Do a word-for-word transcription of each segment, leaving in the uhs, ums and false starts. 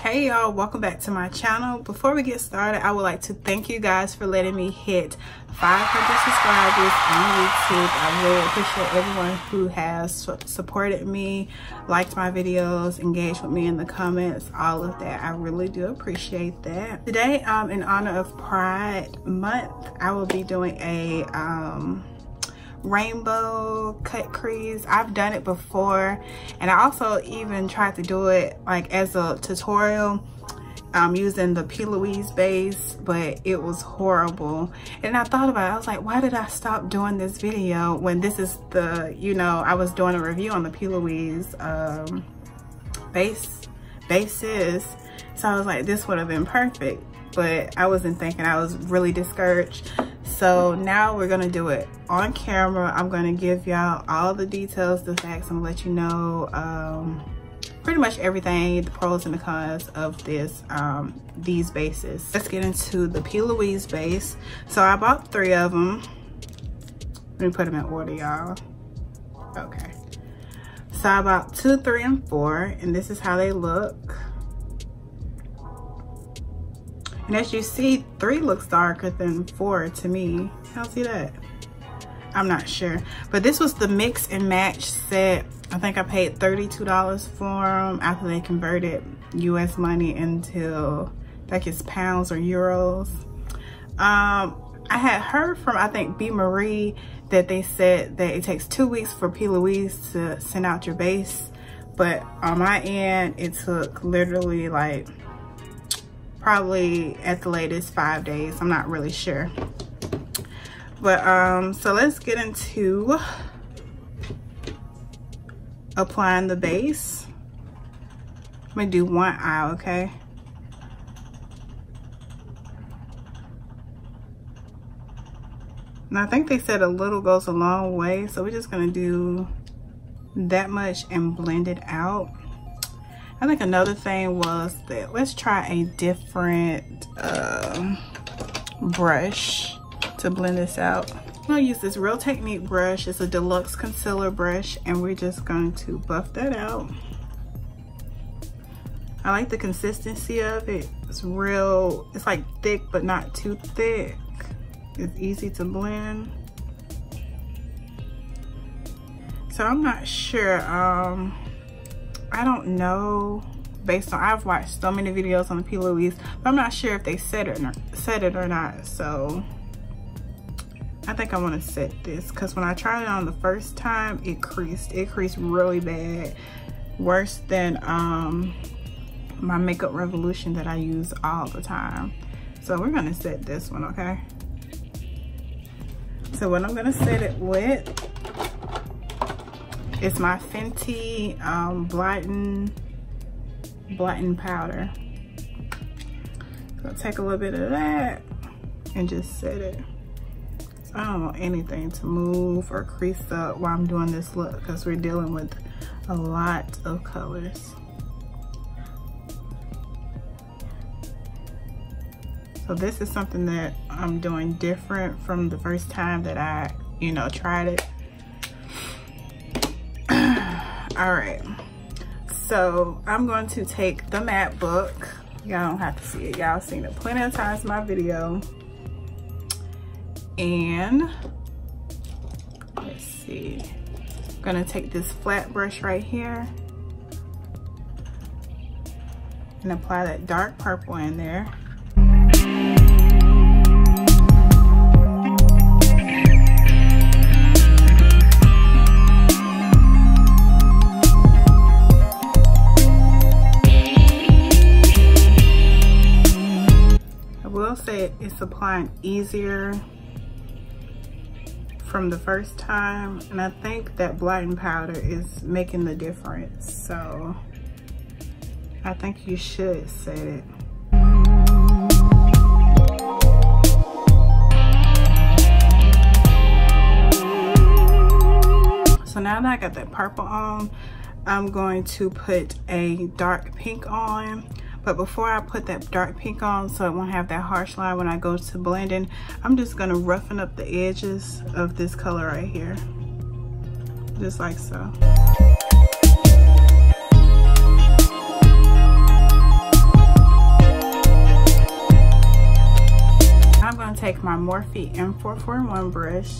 Hey y'all, welcome back to my channel. Before we get started, I would like to thank you guys for letting me hit five hundred subscribers on YouTube. I really appreciate everyone who has supported me, liked my videos, engaged with me in the comments, all of that. I really do appreciate that. Today, um, in honor of Pride Month, I will be doing a um, rainbow cut crease. I've done it before, and I also even tried to do it like as a tutorial um, using the P Louise base, but it was horrible. And I thought about it, I was like, why did I stop doing this video when this is the, you know, I was doing a review on the P Louise um, base, bases. So I was like, this would have been perfect, but I wasn't thinking. I was really discouraged. So now we're gonna do it on camera. I'm gonna give y'all all the details, the facts. I'm gonna let you know um, pretty much everything, the pros and the cons of this, um, these bases. Let's get into the P Louise base. So I bought three of them. Let me put them in order, y'all. Okay. So I bought two, three, and four, and this is how they look. And as you see, three looks darker than four to me. Y'all see that? I'm not sure. But this was the mix and match set. I think I paid thirty-two dollars for them after they converted U S money into, I think it's pounds or euros. Um, I had heard from, I think, B. Marie that they said that it takes two weeks for P Louise to send out your base. But on my end, it took literally like, probably at the latest five days. I'm not really sure. But um, so let's get into applying the base. I'm gonna do one eye, okay? And I think they said a little goes a long way. So we're just gonna do that much and blend it out. I think another thing was that let's try a different uh, brush to blend this out. I'm gonna use this Real Technique brush. It's a deluxe concealer brush, and we're just going to buff that out. I like the consistency of it. It's real, it's like thick, but not too thick. It's easy to blend. So I'm not sure. Um, I don't know, based on, I've watched so many videos on the P Louise, but I'm not sure if they said it or, said it or not. So I think I want to set this, because when I tried it on the first time, it creased. It creased really bad, worse than um, my Makeup Revolution that I use all the time. So we're going to set this one, okay? So what I'm going to set it with, it's my Fenty um, blotting, blotting powder. So I'll take a little bit of that and just set it. So I don't want anything to move or crease up while I'm doing this look, because we're dealing with a lot of colors. So this is something that I'm doing different from the first time that I, you know, tried it. All right, so I'm going to take the matte book. Y'all don't have to see it. Y'all seen it plenty of times in my video. And let's see. I'm gonna take this flat brush right here and apply that dark purple in there. It's applying easier from the first time, and I think that blotting powder is making the difference, so I think you should set it. So So now that I got that purple on, I'm going to put a dark pink on. But before I put that dark pink on, so it won't have that harsh line when I go to blending, I'm just going to roughen up the edges of this color right here, just like so. I'm going to take my Morphe M four forty-one brush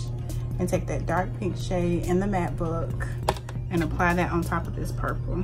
and take that dark pink shade in the matte book and apply that on top of this purple.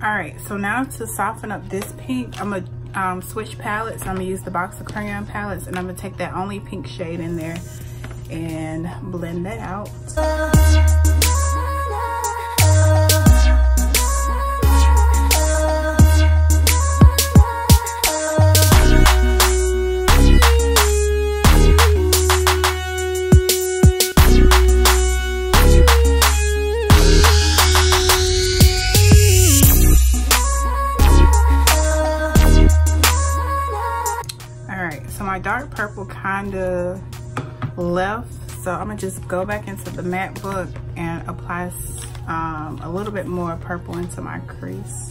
Alright, so now to soften up this pink, I'm going to um, switch palettes. I'm going to use the box of crayon palettes, and I'm going to take that only pink shade in there and blend that out. Dark purple kind of left, so I'm gonna just go back into the matte book and apply um, a little bit more purple into my crease.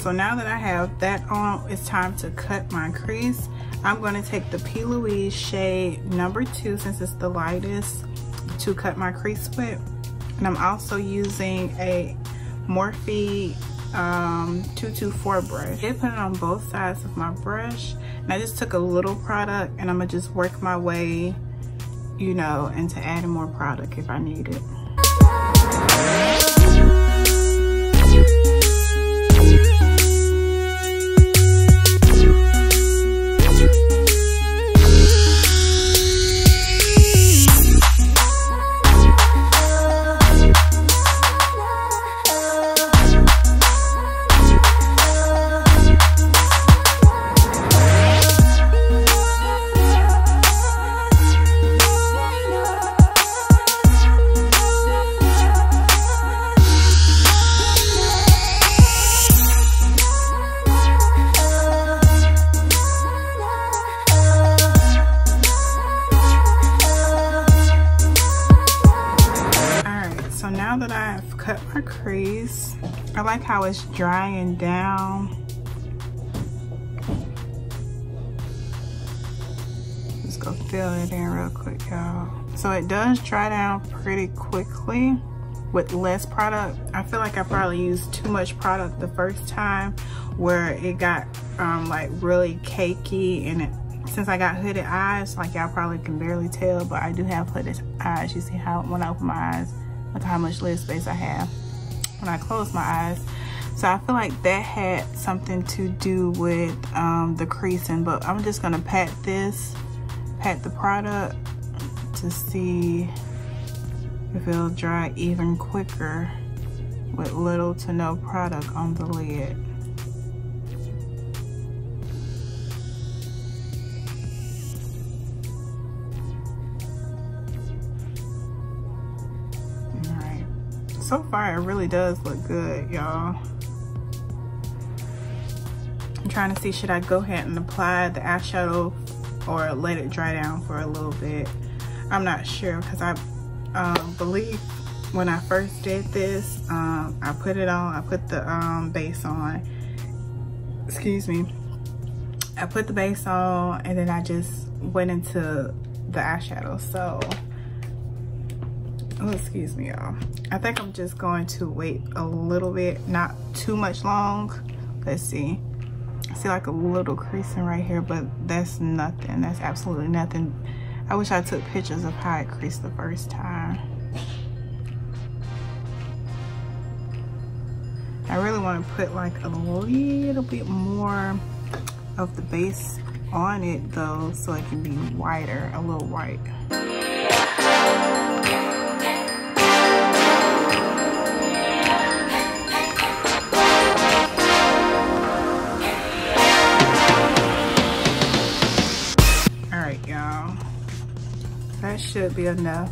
So now that I have that on, it's time to cut my crease. I'm going to take the P Louise shade number two, since it's the lightest, to cut my crease with. And I'm also using a Morphe um, two two four brush. I put it on both sides of my brush. And I just took a little product, and I'm going to just work my way, you know, into adding more product if I need it. Crease. I like how it's drying down. Just go fill it in real quick, y'all. So it does dry down pretty quickly with less product. I feel like I probably used too much product the first time, where it got um, like really cakey, and it, since I got hooded eyes, like y'all probably can barely tell, but I do have hooded eyes. You see how when I open my eyes, like how much lid space I have when I close my eyes. So I feel like that had something to do with um, the creasing, but I'm just gonna pat this, pat the product to see if it'll dry even quicker with little to no product on the lid. So far, it really does look good, y'all. I'm trying to see, should I go ahead and apply the eyeshadow or let it dry down for a little bit? I'm not sure, because I um, believe when I first did this, um, I put it on, I put the um, base on, excuse me. I put the base on, and then I just went into the eyeshadow, so Oh, excuse me, y'all. I think I'm just going to wait a little bit, not too much long. Let's see. I see like a little creasing right here, but that's nothing. That's absolutely nothing. I wish I took pictures of how it creased the first time. I really want to put like a little bit more of the base on it though, so it can be wider, a little white. Alright y'all, that should be enough.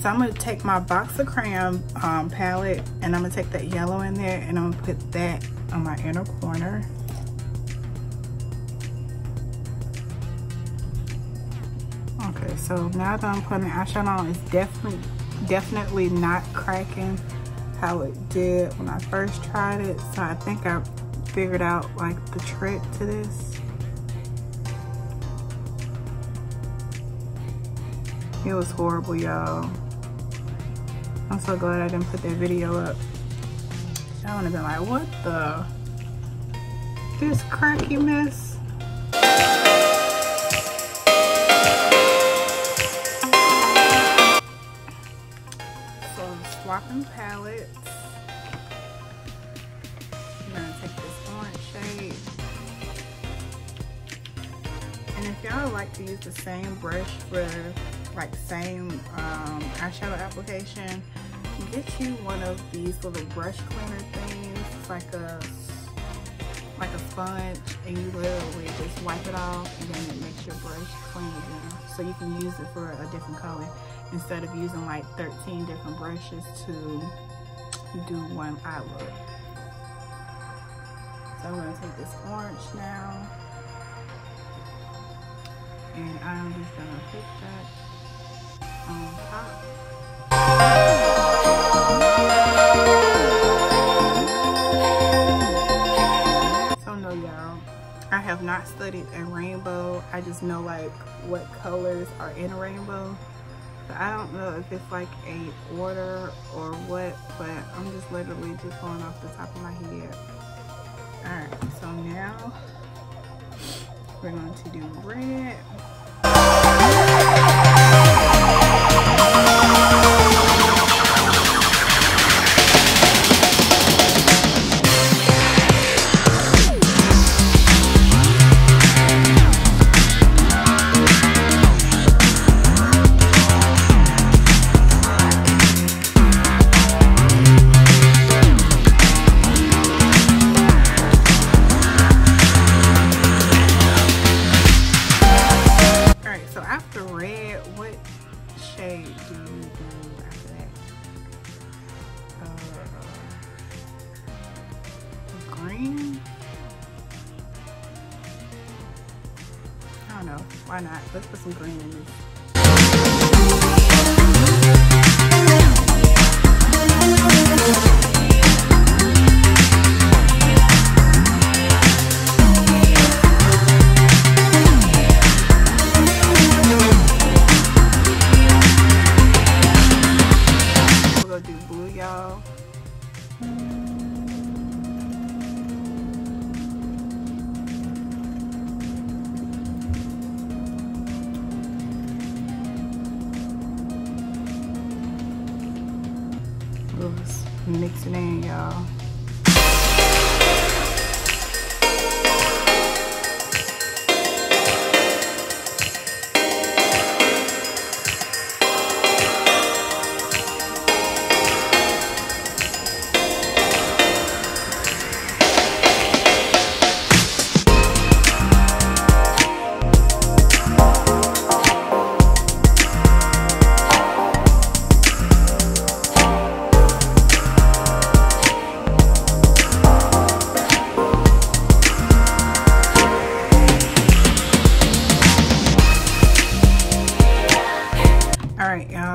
So I'm going to take my box of crayon um, palette and I'm going to take that yellow in there and I'm going to put that on my inner corner. Okay, so now that I'm putting the eyeshadow on, it's definitely, definitely not cracking how it did when I first tried it. So I think I figured out like the trick to this. It was horrible, y'all. I'm so glad I didn't put that video up. I would have been like, what the? This cracky mess. So, swapping palettes. I'm gonna take this orange shade. And if y'all like to use the same brush for like same um, eyeshadow application, get you one of these little brush cleaner things. It's like a like a sponge, and you literally just wipe it off, and then it makes your brush clean again. So you can use it for a different color instead of using like thirteen different brushes to do one eye look. So I'm gonna take this orange now, and I'm just gonna pick that on top. So no y'all, I have not studied a rainbow. I just know like what colors are in a rainbow, but I don't know if it's like a order or what, but I'm just literally just going off the top of my head. Alright, so now we're going to do red. Why not? Let's put some green in this. We're gonna do blue, y'all. Mix it in, y'all.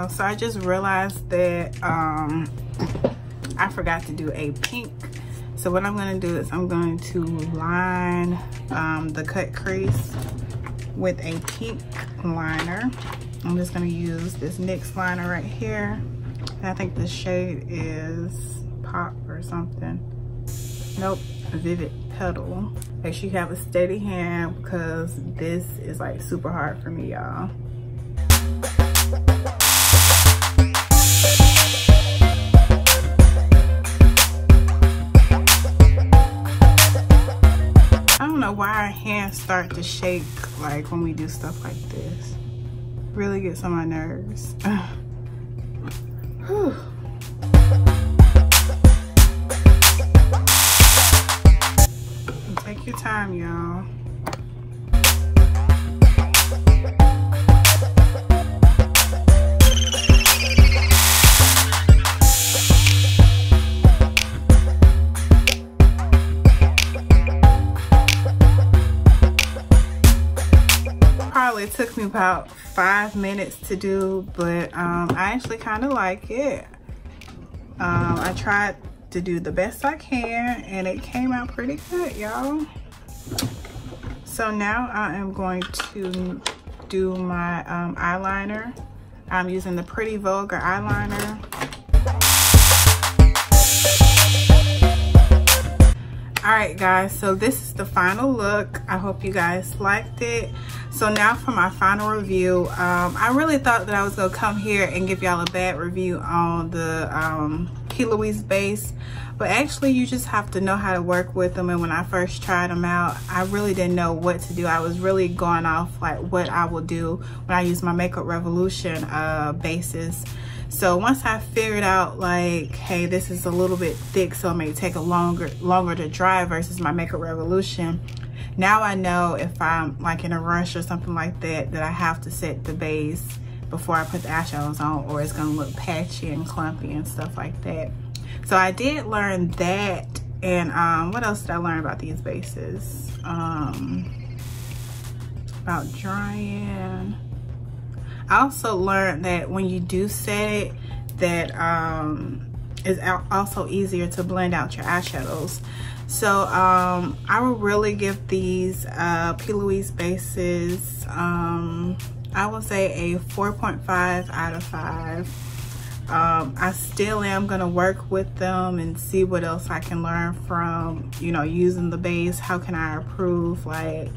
So I just realized that um, I forgot to do a pink. So what I'm going to do is I'm going to line um, the cut crease with a pink liner. I'm just going to use this NYX liner right here. I think the shade is Pop or something. Nope, Vivid Petal. Make sure you have a steady hand because this is like super hard for me, y'all. I don't know why our hands start to shake like when we do stuff like this. Really gets on my nerves. Whew. Take your time, y'all. Probably took me about five minutes to do, but um, I actually kind of like it. Um, I tried to do the best I can and it came out pretty good, y'all. So now I am going to do my um, eyeliner. I'm using the Pretty Vulgar eyeliner. Alright guys, so this is the final look. I hope you guys liked it. So now for my final review. Um, I really thought that I was going to come here and give y'all a bad review on the um, P Louise base. But actually you just have to know how to work with them. And when I first tried them out, I really didn't know what to do. I was really going off like what I will do when I use my Makeup Revolution uh, bases. So once I figured out like, hey, this is a little bit thick, so it may take a longer longer to dry versus my Makeup Revolution. Now I know if I'm like in a rush or something like that, that I have to set the base before I put the eyeshadows on, or it's gonna look patchy and clumpy and stuff like that. So I did learn that. And um, what else did I learn about these bases? Um, about drying. I also learned that when you do set it, that um, it's also easier to blend out your eyeshadows. So um, I will really give these uh, P Louise bases, um, I will say a four point five out of five. Um, I still am gonna work with them and see what else I can learn from, you know, using the base. How can I improve, like,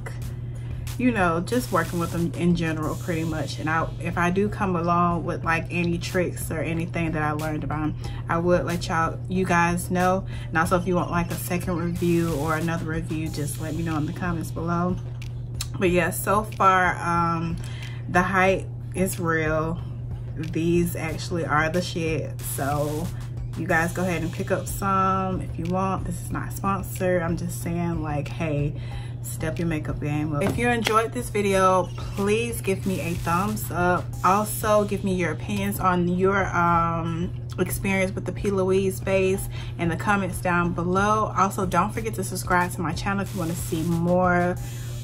you know, just working with them in general pretty much. And I, if I do come along with like any tricks or anything that I learned about them, I would let y'all, you guys know. And also if you want like a second review or another review, just let me know in the comments below. But yeah, so far, um, the hype is real. These actually are the shit. So you guys go ahead and pick up some if you want. This is not sponsored. I'm just saying like, hey, step your makeup game up. If you enjoyed this video, please give me a thumbs up. Also, give me your opinions on your um, experience with the P Louise base in the comments down below. Also, don't forget to subscribe to my channel if you want to see more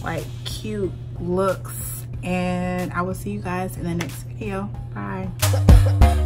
like cute looks. And I will see you guys in the next video. Bye.